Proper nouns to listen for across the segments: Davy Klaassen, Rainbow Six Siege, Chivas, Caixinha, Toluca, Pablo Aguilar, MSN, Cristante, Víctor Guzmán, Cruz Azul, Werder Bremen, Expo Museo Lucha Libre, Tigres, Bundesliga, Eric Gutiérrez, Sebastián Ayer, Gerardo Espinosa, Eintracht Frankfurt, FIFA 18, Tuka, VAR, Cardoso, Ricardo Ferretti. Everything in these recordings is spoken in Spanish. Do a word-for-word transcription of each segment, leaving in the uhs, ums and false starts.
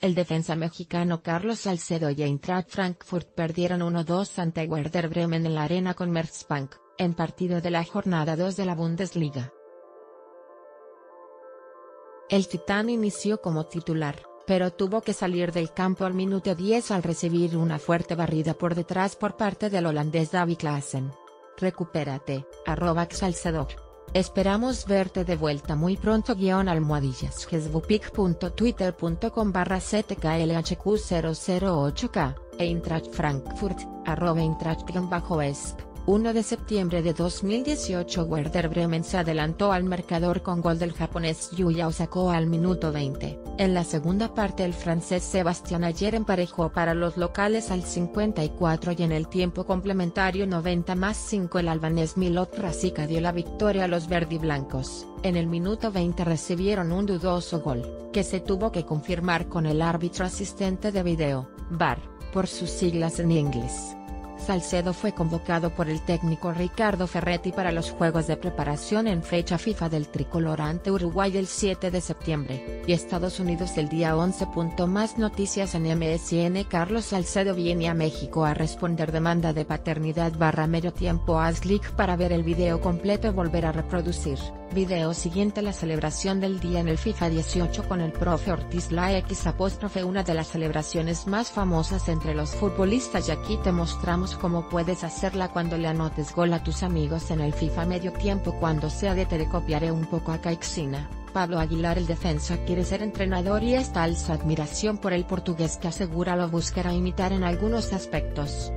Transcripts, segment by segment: El defensa mexicano Carlos Salcedo y Eintracht Frankfurt perdieron uno dos ante Werder Bremen en la Arena Commerzbank, en partido de la jornada dos de la Bundesliga. El titán inició como titular, pero tuvo que salir del campo al minuto diez al recibir una fuerte barrida por detrás por parte del holandés Davy Klaassen. Recupérate, arroba Salcedo. Esperamos verte de vuelta muy pronto guión almohadillas facebook punto twitter punto com barra zklhq cero cero ocho k, Eintracht Frankfurt, arroba Eintracht-esp, uno de septiembre de dos mil dieciocho Werder Bremen se adelantó al marcador con gol del japonés Yuya Osako al minuto veinte, en la segunda parte el francés Sebastián Ayer emparejó para los locales al cincuenta y cuatro y en el tiempo complementario noventa más cinco el albanés Milot Rashica dio la victoria a los verdiblancos. En el minuto veinte recibieron un dudoso gol, que se tuvo que confirmar con el árbitro asistente de video, V A R, por sus siglas en inglés. Salcedo fue convocado por el técnico Ricardo Ferretti para los juegos de preparación en fecha FIFA del tricolor ante Uruguay el siete de septiembre, y Estados Unidos el día once. Más noticias en M S N. Carlos Salcedo viene a México a responder demanda de paternidad barra medio tiempo. Haz clic para ver el video completo y volver a reproducir. Video siguiente: la celebración del día en el FIFA dieciocho con el profe Ortiz. La X apóstrofe una de las celebraciones más famosas entre los futbolistas, y aquí te mostramos cómo puedes hacerla cuando le anotes gol a tus amigos en el FIFA medio tiempo. Cuando sea de te le copiaré un poco a Caixinha. Pablo Aguilar, el defensa, quiere ser entrenador y esta alza admiración por el portugués que asegura lo buscará imitar en algunos aspectos.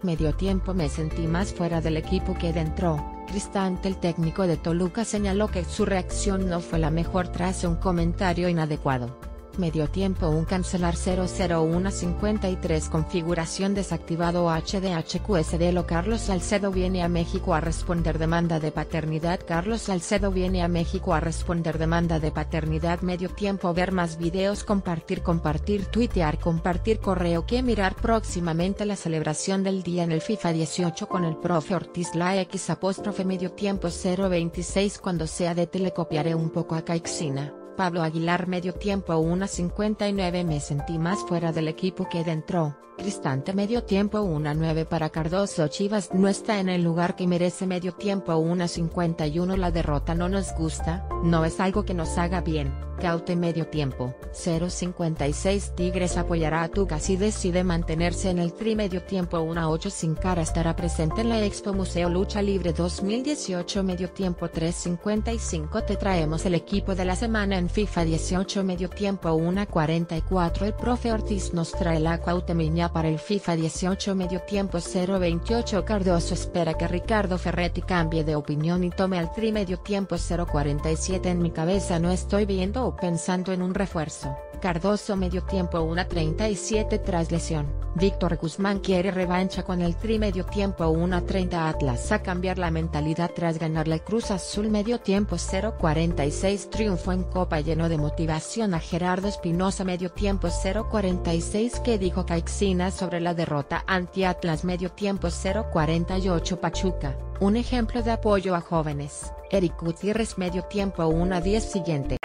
Medio tiempo: me sentí más fuera del equipo que dentro. Cristante, el técnico de Toluca, señaló que su reacción no fue la mejor tras un comentario inadecuado. Medio tiempo: un cancelar cero cero uno cincuenta y tres configuración desactivado H D H Q S D. Lo Carlos Salcedo viene a México a responder demanda de paternidad. Carlos Salcedo viene a México a responder demanda de paternidad. Medio tiempo: ver más videos, compartir, compartir, tuitear, compartir, correo que mirar. Próximamente la celebración del día en el FIFA dieciocho con el profe Ortiz. La X apóstrofe medio tiempo cero veintiséis. Cuando sea de te le copiaré un poco a Caixinha. Pablo Aguilar, medio tiempo uno cincuenta y nueve. Me sentí más fuera del equipo que dentro. Cristante, medio tiempo uno nueve para Cardoso. Chivas no está en el lugar que merece. Medio tiempo uno cincuenta y uno. La derrota no nos gusta, no es algo que nos haga bien. Caute, medio tiempo cero cincuenta y seis. Tigres apoyará a Tuka si decide mantenerse en el tri. Medio tiempo uno ocho. Sin cara estará presente en la Expo Museo Lucha Libre dos mil dieciocho. Medio tiempo tres cincuenta y cinco. Te traemos el equipo de la semana en FIFA dieciocho. Medio tiempo uno cuarenta y cuatro. El profe Ortiz nos trae la cuautemiña para el FIFA dieciocho. Medio tiempo cero veintiocho. Cardoso espera que Ricardo Ferretti cambie de opinión y tome al tri. Medio tiempo cero cuarenta y siete. En mi cabeza no estoy viendo o pensando en un refuerzo. Cardoso, medio tiempo uno treinta y siete. Tras lesión, Víctor Guzmán quiere revancha con el tri. Medio tiempo uno treinta. Atlas a cambiar la mentalidad tras ganarle al Cruz Azul. Medio tiempo cero cuarenta y seis. Triunfo en Copa llenó de motivación a Gerardo Espinosa. Medio tiempo cero cuarenta y seis. ¿Qué dijo Caixinha sobre la derrota anti Atlas? Medio tiempo cero cuarenta y ocho. Pachuca, un ejemplo de apoyo a jóvenes. Eric Gutiérrez, medio tiempo uno diez. Siguiente.